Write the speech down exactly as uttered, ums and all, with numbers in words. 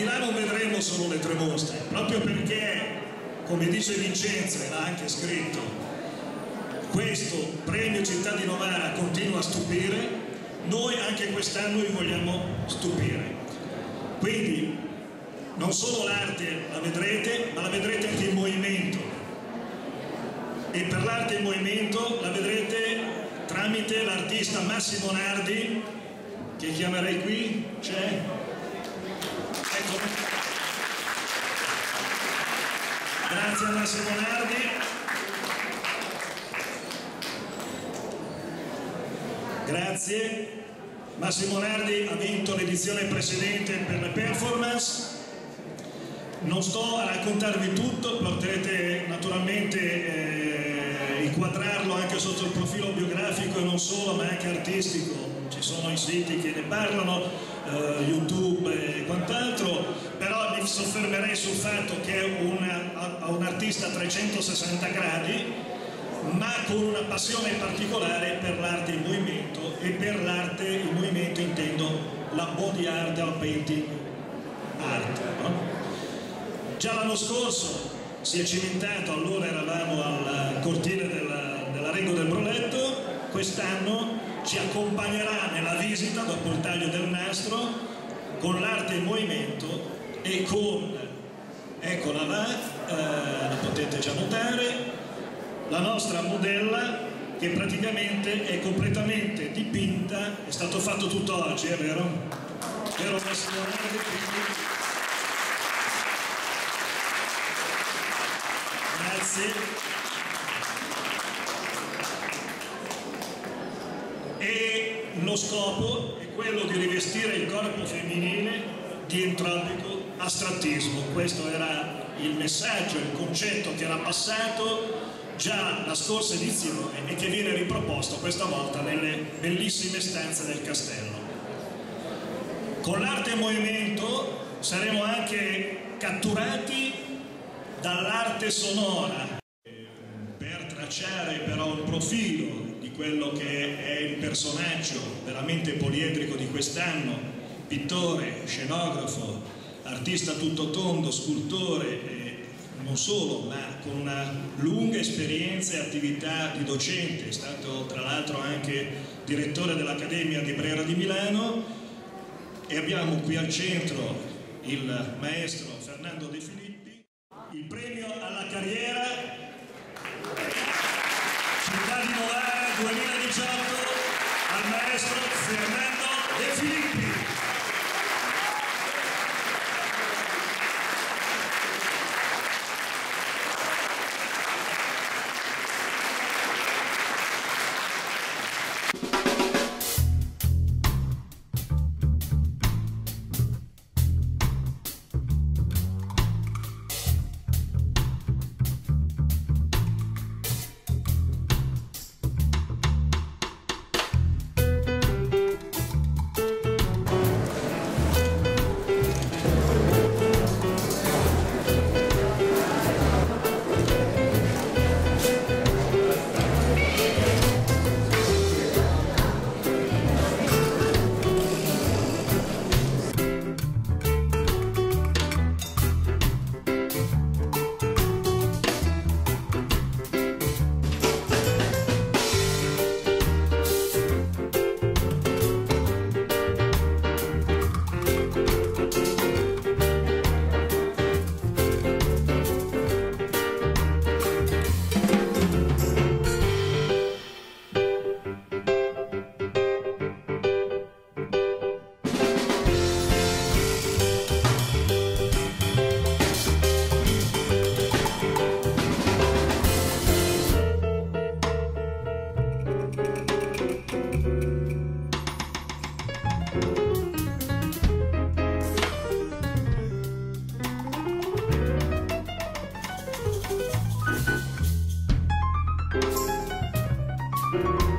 Milano vedremo solo le tre mostre, proprio perché, come dice Vincenzo e l'ha anche scritto, questo premio Città di Novara continua a stupire. Noi anche quest'anno vi vogliamo stupire, quindi non solo l'arte la vedrete, ma la vedrete anche in movimento, e per l'arte in movimento la vedrete tramite l'artista Massimo Nardi, che chiamerei qui, c'è? Ecco. Grazie a Massimo Nardi. Grazie, Massimo Nardi ha vinto l'edizione precedente per le performance. Non sto a raccontarvi tutto, potrete naturalmente eh, inquadrarlo anche sotto il profilo biografico e non solo, ma anche artistico. Ci sono i siti che ne parlano, eh, YouTube e quant'altro, però mi soffermerei sul fatto che è una, un artista a trecentosessanta gradi, ma con una passione particolare per l'arte in movimento, e per l'arte in movimento intendo la body art e la painting art, no? Già l'anno scorso si è cimentato, allora eravamo al cortile della, della Reggia del Broletto, quest'anno ci accompagnerà nella visita dopo il taglio del nastro con l'arte in movimento e con, eccola là, eh, la potete già notare, la nostra modella, che praticamente è completamente dipinta. È stato fatto tutto oggi, è vero? È vero, Massimo Nardi? Grazie. E lo scopo è quello di rivestire il corpo femminile di entropico astrattismo. Questo era il messaggio, il concetto che era passato già la scorsa edizione e che viene riproposto questa volta nelle bellissime stanze del castello. Con l'arte in movimento saremo anche catturati dall'arte sonora. Per tracciare però il profilo di quello che è il personaggio veramente poliedrico di quest'anno, pittore, scenografo, artista tutto tondo, scultore, non solo, ma con una lunga esperienza e attività di docente, è stato tra l'altro anche direttore dell'Accademia di Brera di Milano, e abbiamo qui al centro il maestro Fernando De Filippi. Il premio alla carriera Città di Novara duemiladiciotto al maestro Fernando De Filippi. Thank you.